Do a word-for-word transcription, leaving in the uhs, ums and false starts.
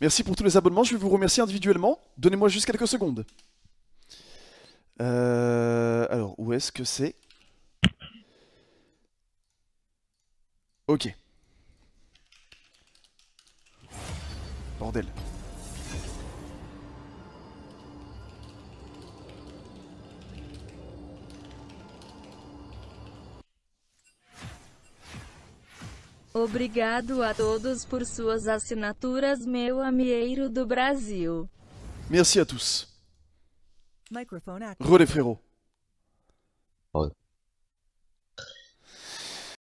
Merci pour tous les abonnements, je vais vous remercier individuellement. Donnez-moi juste quelques secondes. Euh, alors, où est-ce que c'est? Ok. Bordel. Obrigado a todos por suas assinaturas, meu amieiro do Brasil. Merci à tous. Relais, frérot.